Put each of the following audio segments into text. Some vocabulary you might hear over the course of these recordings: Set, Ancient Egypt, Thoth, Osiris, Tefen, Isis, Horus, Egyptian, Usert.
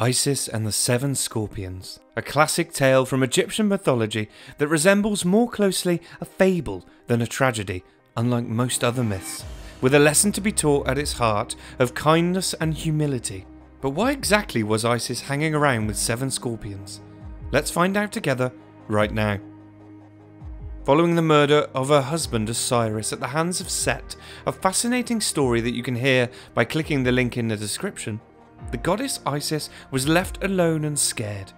Isis and the Seven Scorpions, a classic tale from Egyptian mythology that resembles more closely a fable than a tragedy, unlike most other myths, with a lesson to be taught at its heart of kindness and humility. But why exactly was Isis hanging around with seven scorpions? Let's find out together right now. Following the murder of her husband Osiris at the hands of Set, a fascinating story that you can hear by clicking the link in the description, the goddess Isis was left alone and scared.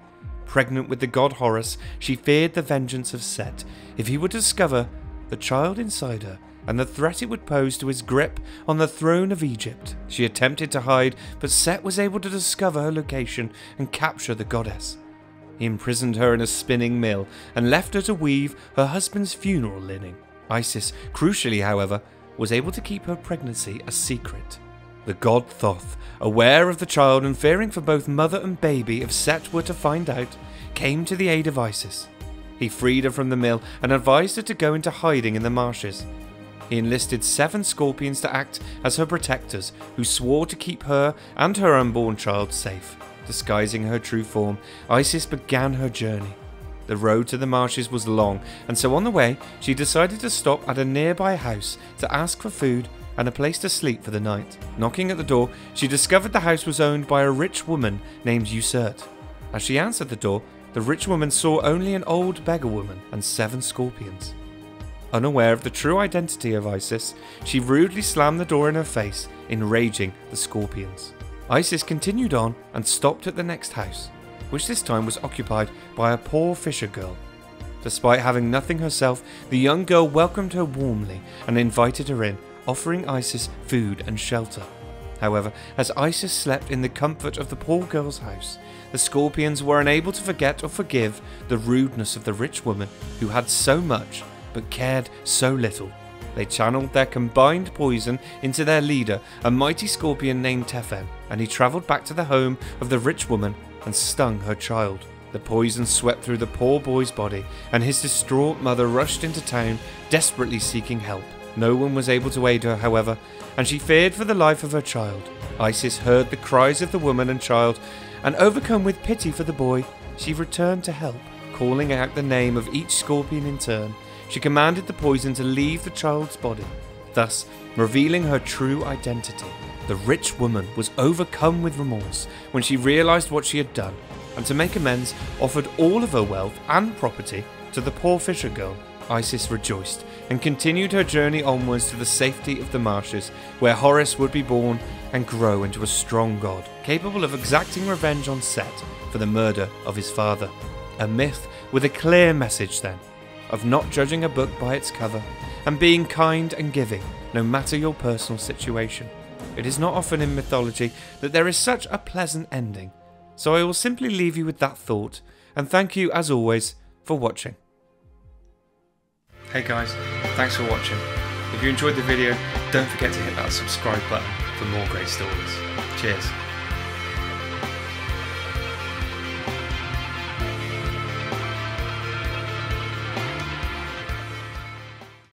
Pregnant with the god Horus, she feared the vengeance of Set if he would discover the child inside her and the threat it would pose to his grip on the throne of Egypt. She attempted to hide, but Set was able to discover her location and capture the goddess. He imprisoned her in a spinning mill and left her to weave her husband's funeral linen. Isis, crucially however, was able to keep her pregnancy a secret. The god Thoth, aware of the child and fearing for both mother and baby if Set were to find out, came to the aid of Isis. He freed her from the mill and advised her to go into hiding in the marshes. He enlisted seven scorpions to act as her protectors, who swore to keep her and her unborn child safe. Disguising her true form, Isis began her journey. The road to the marshes was long, and so on the way, she decided to stop at a nearby house to ask for food and a place to sleep for the night. Knocking at the door, she discovered the house was owned by a rich woman named Usert. As she answered the door, the rich woman saw only an old beggar woman and seven scorpions. Unaware of the true identity of Isis, she rudely slammed the door in her face, enraging the scorpions. Isis continued on and stopped at the next house, which this time was occupied by a poor fisher girl. Despite having nothing herself, the young girl welcomed her warmly and invited her in, offering Isis food and shelter. However, as Isis slept in the comfort of the poor girl's house, the scorpions were unable to forget or forgive the rudeness of the rich woman who had so much but cared so little. They channeled their combined poison into their leader, a mighty scorpion named Tefen, and he travelled back to the home of the rich woman and stung her child. The poison swept through the poor boy's body, and his distraught mother rushed into town, desperately seeking help. No one was able to aid her, however, and she feared for the life of her child. Isis heard the cries of the woman and child, and overcome with pity for the boy, she returned to help. Calling out the name of each scorpion in turn, she commanded the poison to leave the child's body, thus revealing her true identity. The rich woman was overcome with remorse when she realised what she had done, and to make amends, offered all of her wealth and property to the poor fisher girl. Isis rejoiced and continued her journey onwards to the safety of the marshes, where Horus would be born and grow into a strong god, capable of exacting revenge on Set for the murder of his father. A myth with a clear message then, of not judging a book by its cover and being kind and giving, no matter your personal situation. It is not often in mythology that there is such a pleasant ending, so I will simply leave you with that thought, and thank you as always for watching. Hey guys, thanks for watching. If you enjoyed the video, don't forget to hit that subscribe button for more great stories. Cheers.